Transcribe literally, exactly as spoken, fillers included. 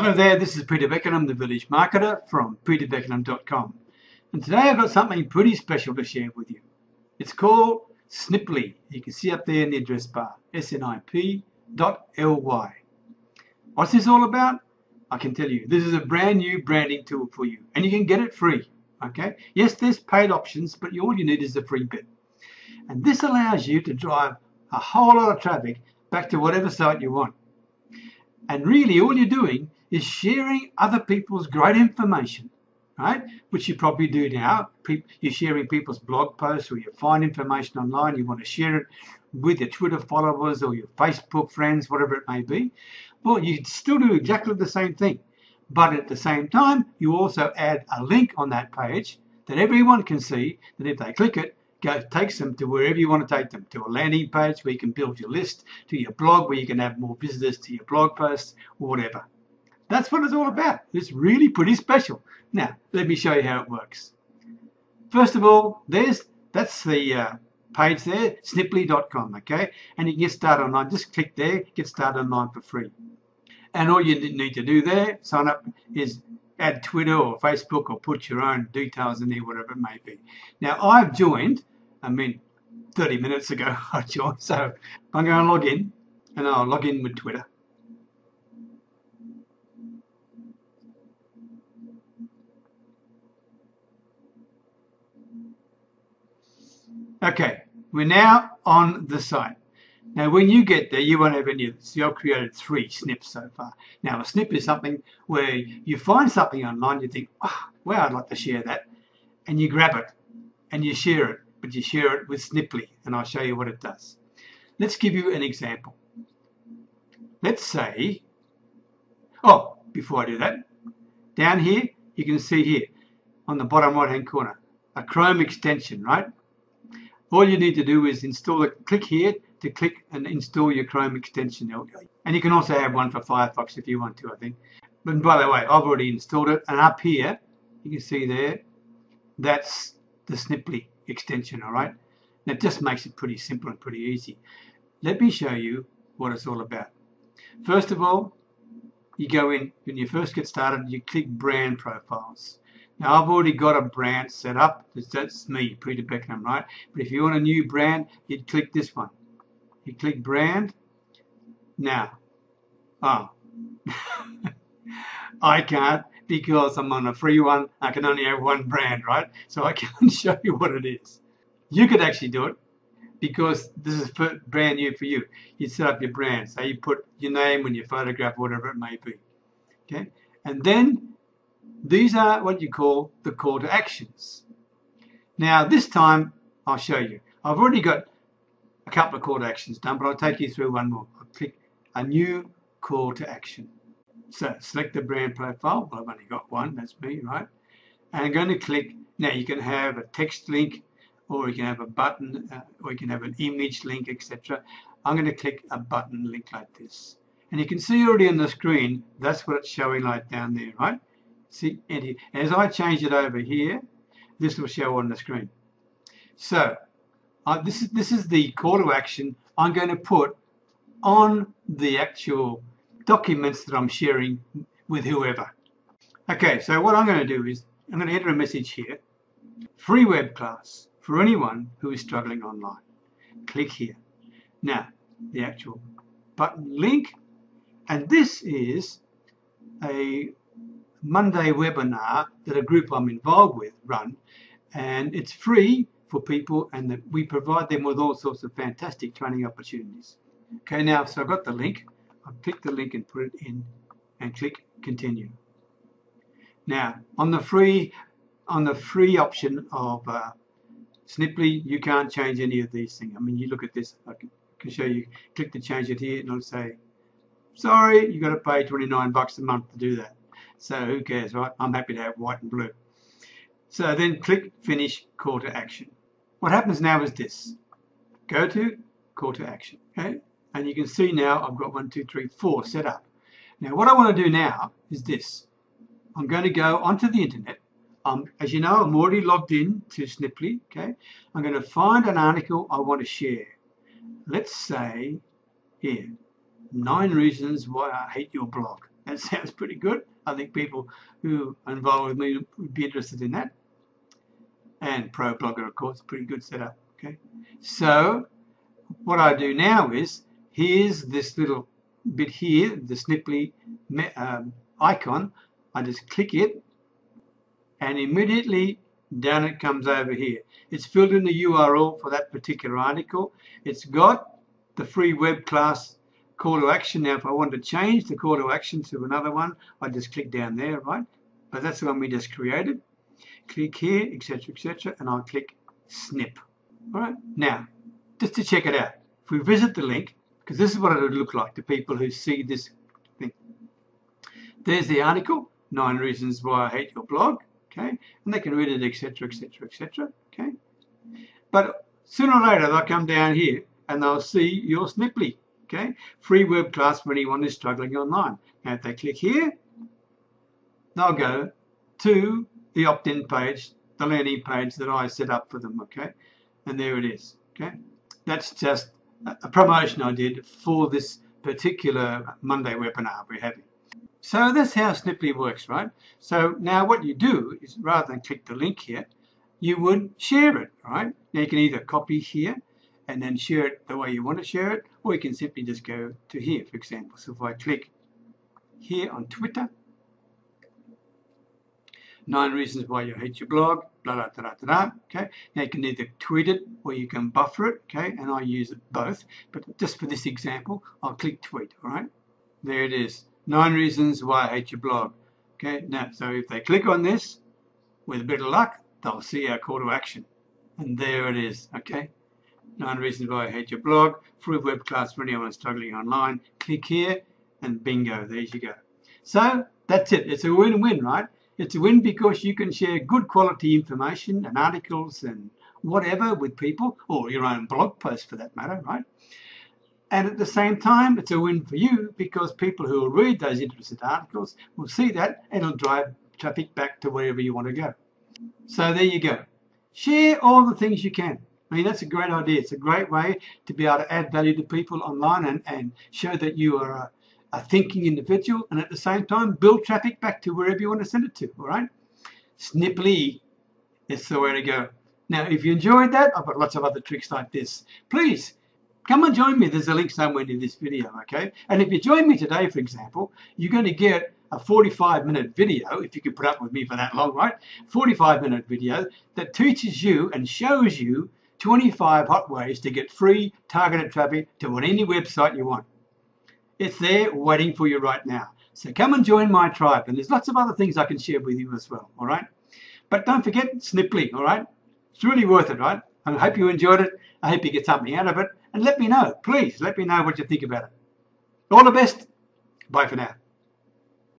Hello there, this is Peter Beckenham, the Village Marketer from Peter Beckenham dot com, and today I've got something pretty special to share with you. It's called Sniply. You can see up there in the address bar, snip dot l y. What's this all about? I can tell you. This is a brand new branding tool for you, and you can get it free. Okay? Yes, there's paid options, but all you need is the free bit. And this allows you to drive a whole lot of traffic back to whatever site you want. And really, all you're doing is sharing other people's great information, right? Which you probably do now. You're sharing people's blog posts, or you find information online, you want to share it with your Twitter followers or your Facebook friends, whatever it may be. Well, you still do exactly the same thing, but at the same time, you also add a link on that page that everyone can see, that if they click it, Go, takes them to wherever you want to take them, to a landing page where you can build your list, to your blog where you can have more visitors to your blog posts, or whatever. That's what it's all about. It's really pretty special. Now, let me show you how it works. First of all, there's that's the uh, page there, sniply dot com, okay? And you can get started online. Just click there, get started online for free. And all you need to do there, sign up, is add Twitter or Facebook or put your own details in there, whatever it may be. Now, I've joined, I mean, thirty minutes ago I joined, so I'm going to log in, and I'll log in with Twitter. Okay, we're now on the site. Now, when you get there, you won't have any of this. You've created three snips so far. Now, a snip is something where you find something online, you think, oh, wow, I'd like to share that. And you grab it, and you share it, but you share it with Sniply, and I'll show you what it does. Let's give you an example. Let's say, oh, before I do that, down here, you can see here, on the bottom right-hand corner, a Chrome extension, right? All you need to do is install it, click here, to click and install your Chrome extension. And you can also have one for Firefox if you want to, I think. But by the way, I've already installed it. And up here, you can see there, that's the Sniply extension, all right? And it just makes it pretty simple and pretty easy. Let me show you what it's all about. First of all, you go in, when you first get started, you click Brand Profiles. Now, I've already got a brand set up. That's me, Peter Beckenham, right? But if you want a new brand, you'd click this one. You click brand. Now, oh, I can't, because I'm on a free one. I can only have one brand, right? So I can't show you what it is. You could actually do it, because this is for, brand new for you. You set up your brand. So you put your name and your photograph, whatever it may be. Okay? And then these are what you call the call to actions. Now, this time I'll show you. I've already got a couple of call to actions done, but I'll take you through one more. I'll click a new call to action. So select the brand profile. Well, I've only got one, that's me, right? And I'm going to click, now you can have a text link, or you can have a button, uh, or you can have an image link, et cetera. I'm going to click a button link like this. And you can see already on the screen, that's what it's showing like down there, right? See, and as I change it over here, this will show on the screen. So, Uh, this is this is the call to action I'm going to put on the actual documents that I'm sharing with whoever. Okay, so what I'm going to do is I'm going to enter a message here. Free web class for anyone who is struggling online. Click here. Now, the actual button link. And this is a Monday webinar that a group I'm involved with run. And it's free for people, and that we provide them with all sorts of fantastic training opportunities. Okay, now, so I've got the link. I'll click the link and put it in and click continue. Now, on the free on the free option of uh, Sniply, you can't change any of these things. I mean, you look at this, I can, can show you, click to change it here, and it'll say, sorry, you've got to pay twenty-nine bucks a month to do that. So who cares, right? I'm happy to have white and blue. So then click finish call to action. What happens now is this. Go to call to action. Okay? And you can see now I've got one, two, three, four set up. Now what I want to do now is this. I'm going to go onto the internet. Um, as you know, I'm already logged in to Sniply. Okay? I'm going to find an article I want to share. Let's say here, nine reasons why I hate your blog. That sounds pretty good. I think people who are involved with me would be interested in that. And ProBlogger, of course, pretty good setup. Okay. So what I do now is, here's this little bit here, the Sniply um, icon. I just click it, and immediately down it comes over here. It's filled in the U R L for that particular article. It's got the free web class call to action. Now if I want to change the call to action to another one, I just click down there, right? But that's the one we just created. Click here, etc, et cetera, and I'll click snip. All right, now just to check it out, if we visit the link, because this is what it would look like to people who see this thing. There's the article, nine reasons why I hate your blog. Okay, and they can read it, etc, etc, et cetera. Okay, but sooner or later they'll come down here and they'll see your Sniply. Okay, free web class for anyone who's struggling online. Now if they click here, they'll go to the opt-in page, the landing page that I set up for them. Okay, and there it is. Okay, that's just a promotion I did for this particular Monday webinar we're having. So that's how Sniply works, right? So now what you do is, rather than click the link here, you would share it, right? Now you can either copy here and then share it the way you want to share it, or you can simply just go to here, for example. So if I click here on Twitter, nine reasons why you hate your blog, blah, blah, blah, blah, blah, okay? Now you can either tweet it or you can buffer it, okay? And I use it both, but just for this example, I'll click tweet, all right? There it is, nine reasons why I hate your blog, okay? Now, so if they click on this, with a bit of luck, they'll see our call to action. And there it is, okay? Nine reasons why I hate your blog, free web class for anyone struggling online. Click here, and bingo, there you go. So that's it. It's a win-win, right? It's a win because you can share good quality information and articles and whatever with people, or your own blog post for that matter, right? And at the same time, it's a win for you because people who will read those interested articles will see that, and it'll drive traffic back to wherever you want to go. So there you go. Share all the things you can. I mean, that's a great idea. It's a great way to be able to add value to people online and, and show that you are a, a thinking individual, and at the same time build traffic back to wherever you want to send it to, all right? Sniply is the way to go. Now, if you enjoyed that, I've got lots of other tricks like this. Please, come and join me. There's a link somewhere in this video, okay? And if you join me today, for example, you're going to get a forty-five minute video, if you could put up with me for that long, right? forty-five minute video that teaches you and shows you twenty-five hot ways to get free targeted traffic to any website you want. It's there waiting for you right now. So come and join my tribe, and there's lots of other things I can share with you as well, all right? But don't forget Sniply, all right? It's really worth it, right? I hope you enjoyed it. I hope you get something out of it, and let me know, please, let me know what you think about it. All the best. Bye for now.